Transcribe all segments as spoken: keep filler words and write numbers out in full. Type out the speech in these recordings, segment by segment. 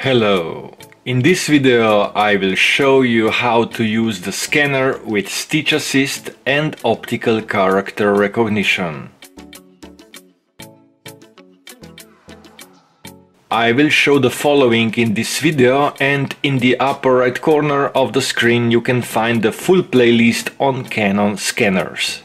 Hello! In this video I will show you how to use the scanner with Stitch Assist and Optical Character Recognition. I will show the following in this video, and in the upper right corner of the screen you can find the full playlist on Canon scanners.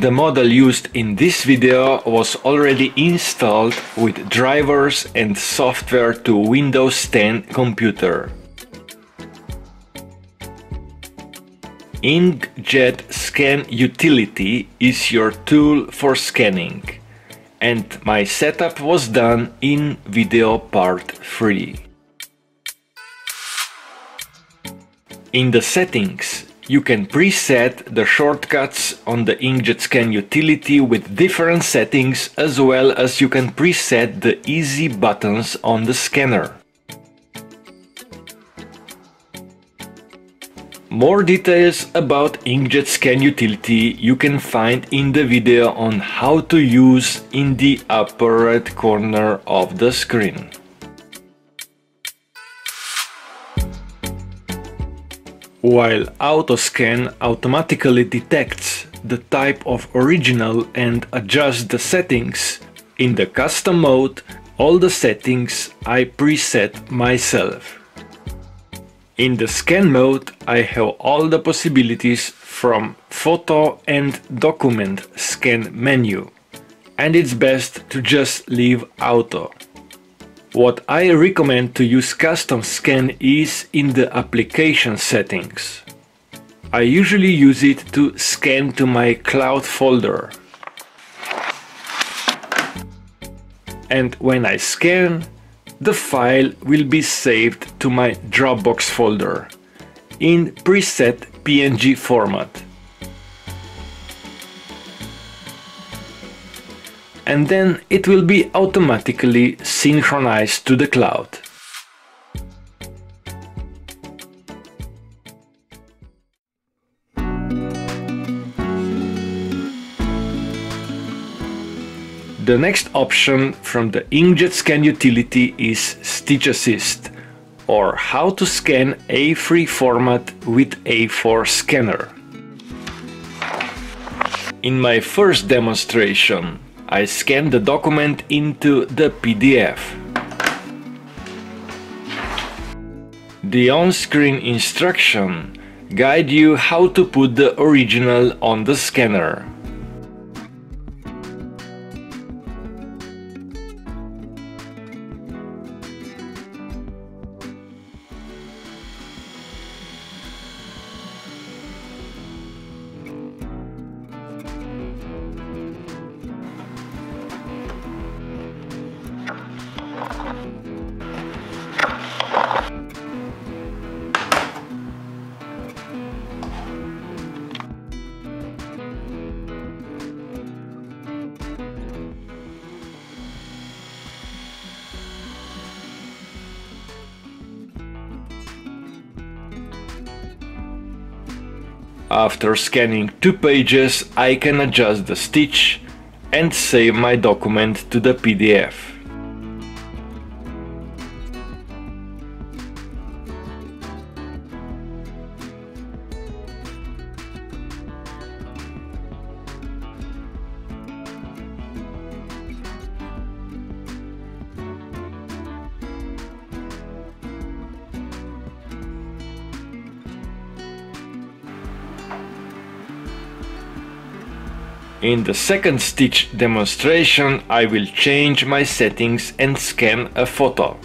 The model used in this video was already installed with drivers and software to Windows ten computer. I J Scan Utility is your tool for scanning, and my setup was done in video part three. In the settings, you can preset the shortcuts on the I J Scan utility with different settings, as well as you can preset the easy buttons on the scanner. More details about I J Scan utility you can find in the video on how to use in the upper right corner of the screen. While AutoScan automatically detects the type of original and adjusts the settings, in the custom mode all the settings I preset myself. In the scan mode I have all the possibilities from photo and document scan menu, and it's best to just leave auto. What I recommend to use custom scan is in the application settings. I usually use it to scan to my cloud folder. And when I scan, the file will be saved to my Dropbox folder in preset P N G format. And then it will be automatically synchronized to the cloud. The next option from the I J Scan utility is Stitch Assist, or how to scan A three format with A four scanner. In my first demonstration, I scan the document into the P D F. The on-screen instruction guides you how to put the original on the scanner. After scanning two pages, I can adjust the stitch and save my document to the P D F. In the second stitch demonstration, I will change my settings and scan a photo.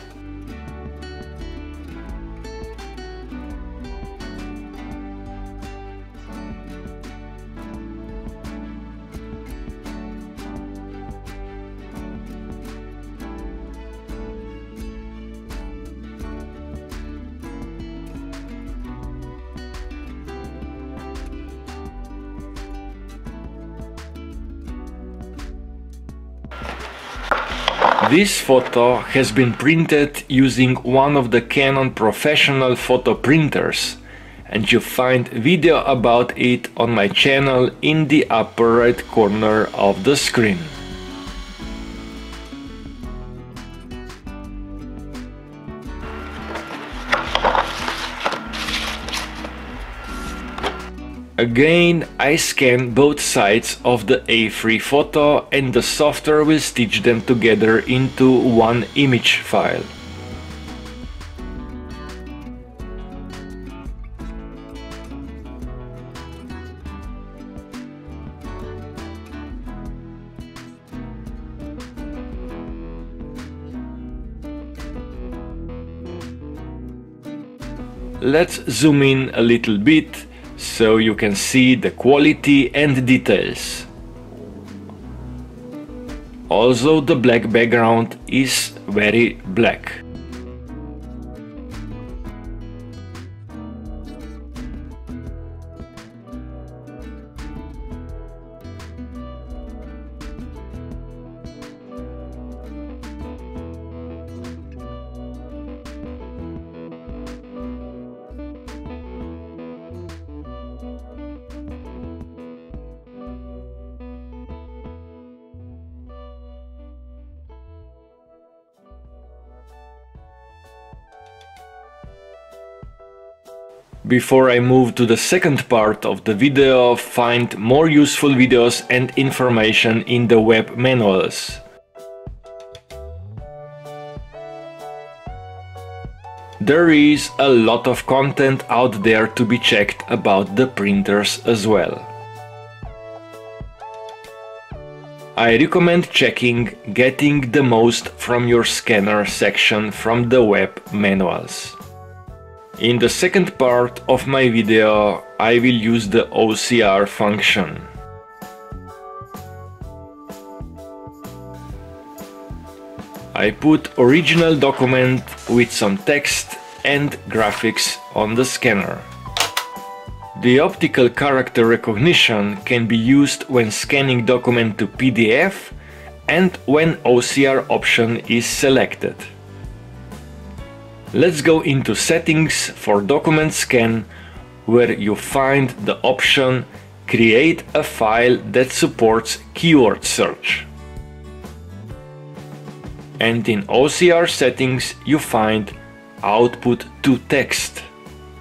This photo has been printed using one of the Canon professional photo printers, and you find video about it on my channel in the upper right corner of the screen. Again, I scan both sides of the A three photo and the software will stitch them together into one image file. Let's zoom in a little bit so you can see the quality and details. Also, the black background is very black. Before I move to the second part of the video, find more useful videos and information in the web manuals. There is a lot of content out there to be checked about the printers as well. I recommend checking Getting the Most from Your Scanner section from the web manuals. In the second part of my video, I will use the O C R function. I put original document with some text and graphics on the scanner. The optical character recognition can be used when scanning document to P D F and when O C R option is selected. Let's go into settings for document scan, where you find the option Create a file that supports keyword search. And in O C R settings you find Output to Text.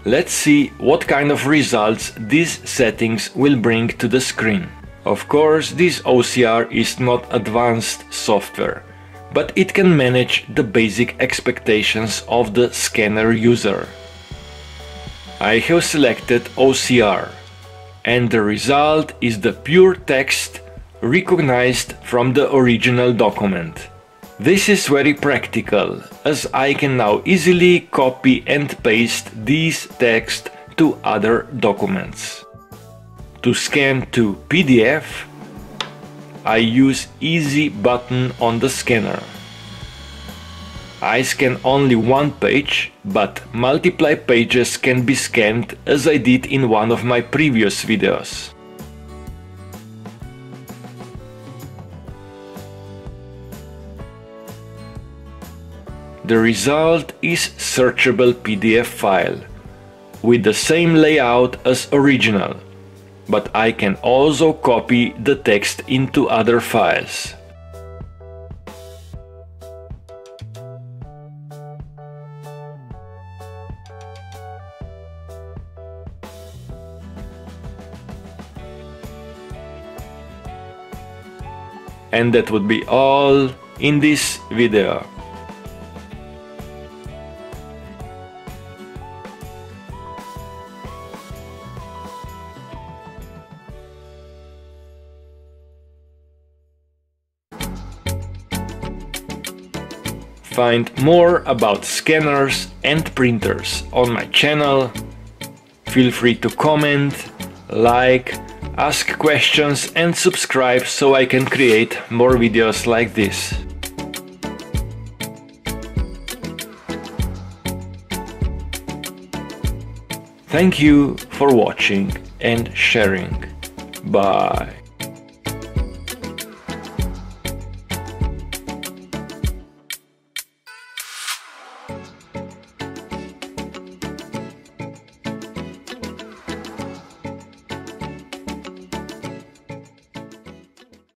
Let's see what kind of results these settings will bring to the screen. Of course, this O C R is not advanced software, but it can manage the basic expectations of the scanner user. I have selected O C R, and the result is the pure text recognized from the original document. This is very practical, as I can now easily copy and paste these text to other documents. To scan to P D F, I use easy button on the scanner. I scan only one page, but multiple pages can be scanned as I did in one of my previous videos. The result is searchable P D F file with the same layout as original, but I can also copy the text into other files. And that would be all in this video. Find more about scanners and printers on my channel. Feel free to comment, like, ask questions and subscribe so I can create more videos like this. Thank you for watching and sharing. Bye.